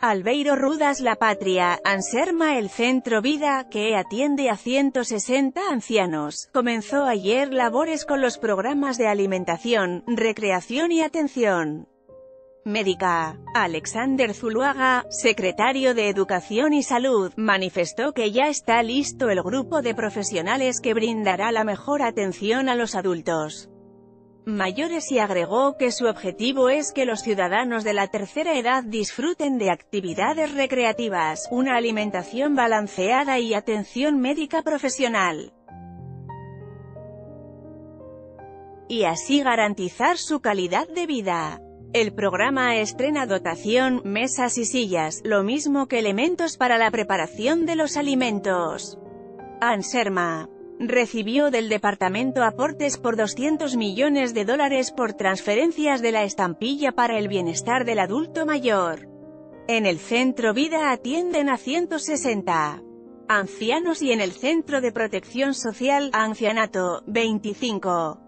Albeiro Rudas La Patria, Anserma El Centro Vida, que atiende a 160 ancianos, comenzó ayer labores con los programas de alimentación, recreación y atención médica. Alexánder Zuluaga, secretario de Educación y Salud, manifestó que ya está listo el grupo de profesionales que brindará la mejor atención a los adultos mayores y agregó que su objetivo es que los ciudadanos de la tercera edad disfruten de actividades recreativas, una alimentación balanceada y atención médica profesional, y así garantizar su calidad de vida. El programa estrena dotación, mesas y sillas, lo mismo que elementos para la preparación de los alimentos. Anserma recibió del departamento aportes por $200 millones por transferencias de la estampilla para el bienestar del adulto mayor. En el Centro Vida atienden a 160 ancianos y en el Centro de Protección Social, Ancianato, 25.